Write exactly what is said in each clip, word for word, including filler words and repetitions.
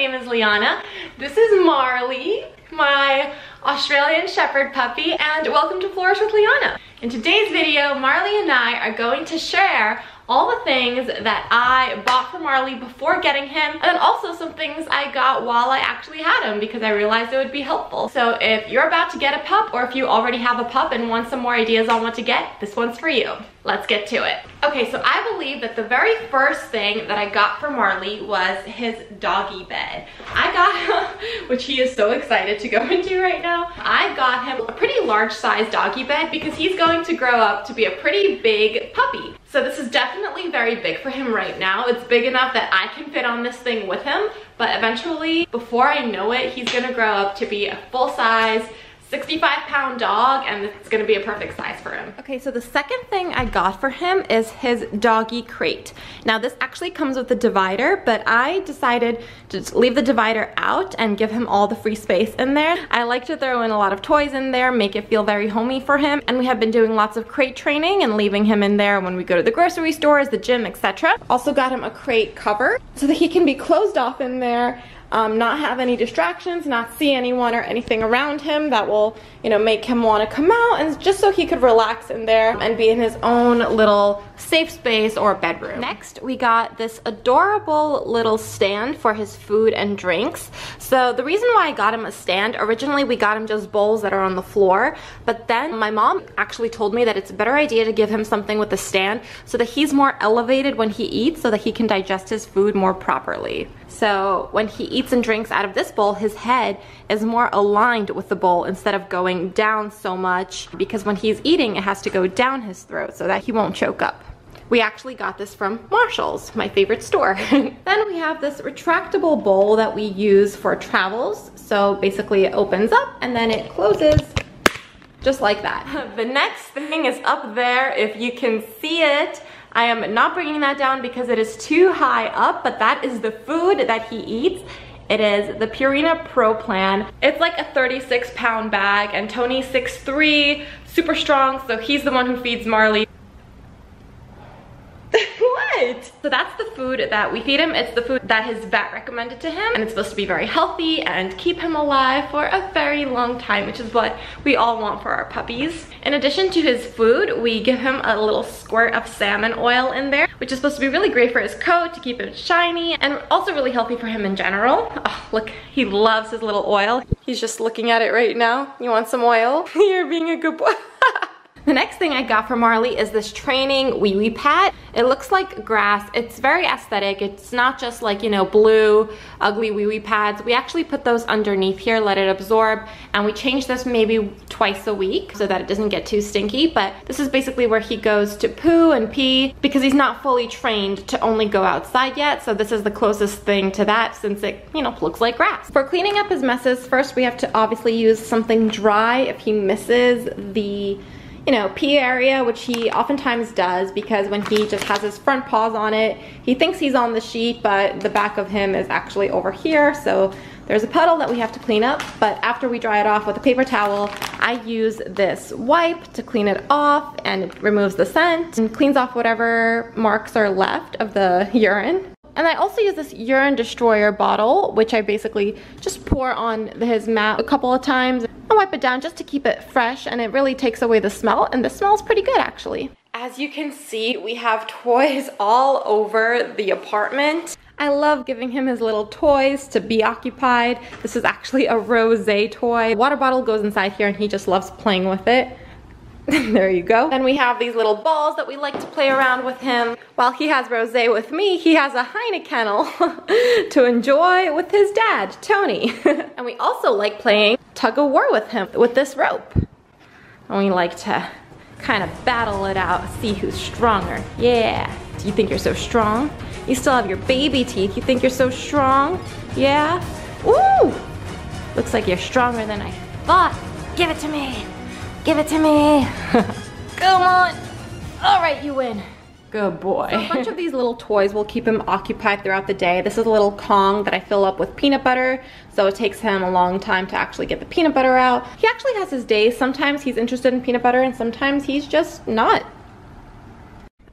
name is Liana. This is Marley, my Australian Shepherd puppy, and welcome to Flourish with Liana. In today's video, Marley and I are going to share all the things that I bought for Marley before getting him, and then also some things I got while I actually had him because I realized it would be helpful. So if you're about to get a pup, or if you already have a pup and want some more ideas on what to get, this one's for you. Let's get to it. Okay, so I believe that the very first thing that I got for Marley was his doggy bed. I got him, which he is so excited to go into right now, I got him a pretty large size doggy bed because he's going to grow up to be a pretty big puppy. So this is definitely very big for him right now. It's big enough that I can fit on this thing with him, but eventually, before I know it, he's gonna grow up to be a full-size sixty-five pound dog, and it's gonna be a perfect size for him. Okay, so the second thing I got for him is his doggy crate. Now this actually comes with a divider, but I decided to just leave the divider out and give him all the free space in there. I like to throw in a lot of toys in there, make it feel very homey for him, and we have been doing lots of crate training and leaving him in there when we go to the grocery stores, the gym, et cetera. Also got him a crate cover so that he can be closed off in there, Um, not have any distractions, not see anyone or anything around him that will, you know, make him want to come out, and just so he could relax in there and be in his own little safe space or bedroom. Next, we got this adorable little stand for his food and drinks. So the reason why I got him a stand, originally we got him just bowls that are on the floor, but then my mom actually told me that it's a better idea to give him something with a stand so that he's more elevated when he eats, so that he can digest his food more properly. So when he eats and drinks out of this bowl, his head is more aligned with the bowl instead of going down so much, because when he's eating, it has to go down his throat so that he won't choke up. We actually got this from Marshall's, my favorite store. Then we have this retractable bowl that we use for travels. So basically it opens up and then it closes just like that. The next thing is up there, if you can see it. I am not bringing that down because it is too high up, but that is the food that he eats. It is the Purina Pro Plan. It's like a thirty-six pound bag, and Tony's six three, super strong, so he's the one who feeds Marley. What? So that's the food that we feed him. It's the food that his vet recommended to him, and it's supposed to be very healthy and keep him alive for a very long time, which is what we all want for our puppies. In addition to his food, we give him a little squirt of salmon oil in there, which is supposed to be really great for his coat, to keep him shiny, and also really healthy for him in general. Oh, look, he loves his little oil. He's just looking at it right now. You want some oil? You're being a good boy. The next thing I got for Marley is this training wee wee pad. It looks like grass. It's very aesthetic. It's not just like, you know, blue, ugly wee wee pads. We actually put those underneath here, let it absorb, and we change this maybe twice a week so that it doesn't get too stinky. But this is basically where he goes to poo and pee because he's not fully trained to only go outside yet. So this is the closest thing to that, since it, you know, looks like grass. For cleaning up his messes, first we have to obviously use something dry if he misses the, you know, pee area, which he oftentimes does because when he just has his front paws on it, he thinks he's on the sheet, but the back of him is actually over here. So there's a puddle that we have to clean up, but after we dry it off with a paper towel, I use this wipe to clean it off, and it removes the scent and cleans off whatever marks are left of the urine. And I also use this urine destroyer bottle, which I basically just pour on his mat a couple of times. I wipe it down just to keep it fresh, and it really takes away the smell, and the smell's pretty good actually. As you can see, we have toys all over the apartment. I love giving him his little toys to be occupied. This is actually a rosé toy. The water bottle goes inside here and he just loves playing with it. There you go. Then we have these little balls that we like to play around with him. While he has rosé with me, he has a Heinekennel to enjoy with his dad, Tony. And we also like playing tug of war with him with this rope. And we like to kind of battle it out, see who's stronger. Yeah. Do you think you're so strong? You still have your baby teeth. You think you're so strong? Yeah. Ooh! Looks like you're stronger than I thought. Give it to me. Give it to me. Come on. All right, you win. Good boy. So a bunch of these little toys will keep him occupied throughout the day. This is a little Kong that I fill up with peanut butter, so it takes him a long time to actually get the peanut butter out. He actually has his days. Sometimes he's interested in peanut butter and sometimes he's just not.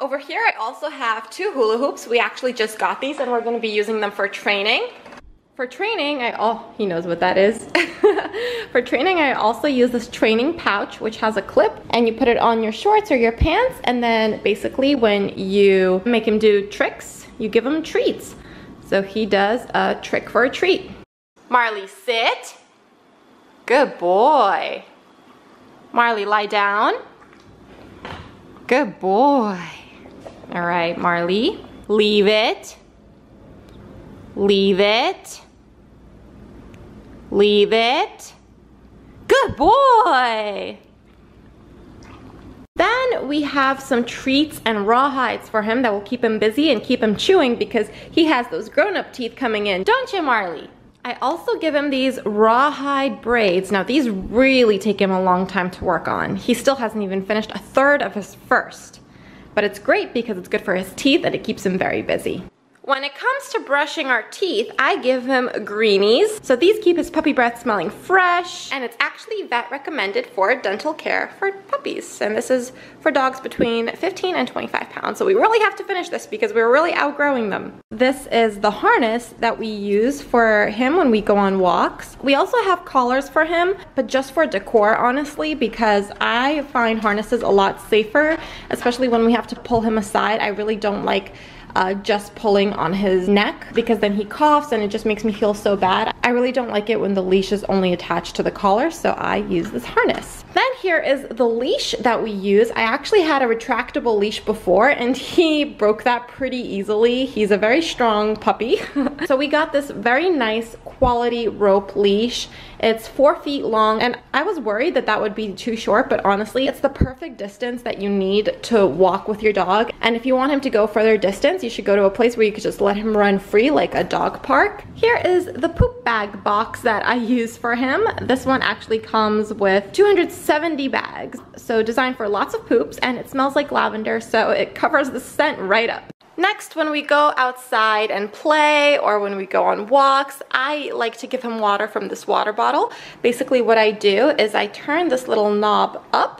Over here I also have two hula hoops. We actually just got these and we're going to be using them for training. For training, I oh, he knows what that is. For training, I also use this training pouch, which has a clip, and you put it on your shorts or your pants, and then basically when you make him do tricks, you give him treats. So he does a trick for a treat. Marley, sit. Good boy. Marley, lie down. Good boy. All right, Marley, leave it. Leave it. Leave it. Good boy! Then we have some treats and rawhides for him that will keep him busy and keep him chewing because he has those grown-up teeth coming in. Don't you, Marley? I also give him these rawhide braids. Now these really take him a long time to work on. He still hasn't even finished a third of his first. But it's great because it's good for his teeth and it keeps him very busy. When it comes to brushing our teeth, I give him Greenies. So these keep his puppy breath smelling fresh, and it's actually vet recommended for dental care for puppies. And this is for dogs between fifteen and twenty-five pounds. So we really have to finish this because we're really outgrowing them. This is the harness that we use for him when we go on walks. We also have collars for him, but just for decor, honestly, because I find harnesses a lot safer, especially when we have to pull him aside. I really don't like Uh, just pulling on his neck because then he coughs and it just makes me feel so bad. I really don't like it when the leash is only attached to the collar, so I use this harness. Then here is the leash that we use. I actually had a retractable leash before and he broke that pretty easily. He's a very strong puppy. So we got this very nice quality rope leash. It's four feet long and I was worried that that would be too short, but honestly, it's the perfect distance that you need to walk with your dog. And if you want him to go further distance, you should go to a place where you could just let him run free like a dog park. Here is the poop bag box that I use for him. This one actually comes with two hundred seventy bags. So designed for lots of poops and it smells like lavender, so it covers the scent right up. Next, when we go outside and play or when we go on walks, I like to give him water from this water bottle. Basically what I do is I turn this little knob up,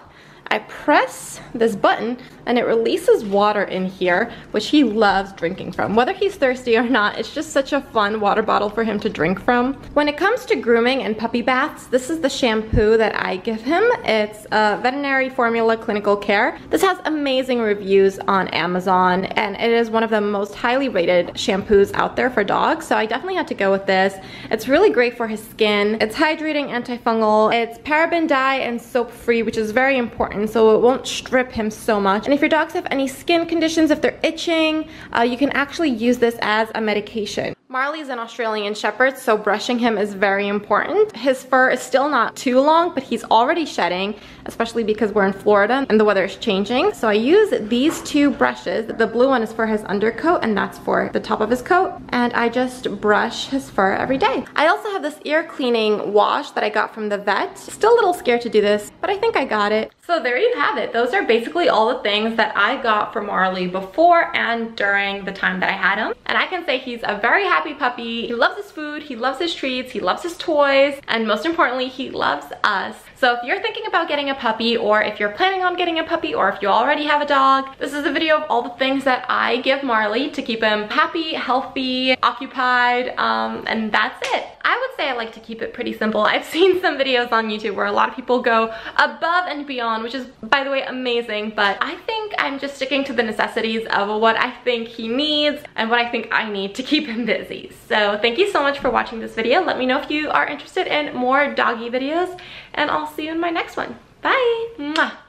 I press this button and it releases water in here, which he loves drinking from. Whether he's thirsty or not, it's just such a fun water bottle for him to drink from. When it comes to grooming and puppy baths, this is the shampoo that I give him. It's a Veterinary Formula Clinical Care. This has amazing reviews on Amazon and it is one of the most highly rated shampoos out there for dogs, so I definitely had to go with this. It's really great for his skin. It's hydrating, antifungal, it's paraben dye and soap free, which is very important, so it won't strip him so much. And if your dogs have any skin conditions, if they're itching, uh, you can actually use this as a medication. Marley's an Australian Shepherd, so brushing him is very important. His fur is still not too long, but he's already shedding, especially because we're in Florida and the weather is changing. So I use these two brushes. The blue one is for his undercoat and that's for the top of his coat. And I just brush his fur every day. I also have this ear cleaning wash that I got from the vet. Still a little scared to do this, but I think I got it. So there you have it. Those are basically all the things that I got for Marley before and during the time that I had him. And I can say he's a very happy puppy. He loves his food, he loves his treats, he loves his toys, and most importantly, he loves us. So if you're thinking about getting a puppy, or if you're planning on getting a puppy, or if you already have a dog, this is a video of all the things that I give Marley to keep him happy, healthy, occupied, um, and that's it. I would say I like to keep it pretty simple. I've seen some videos on YouTube where a lot of people go above and beyond, which is, by the way, amazing, but I think I'm just sticking to the necessities of what I think he needs and what I think I need to keep him busy. So thank you so much for watching this video. Let me know if you are interested in more doggy videos, and I'll see you in my next one. Bye! Mwah.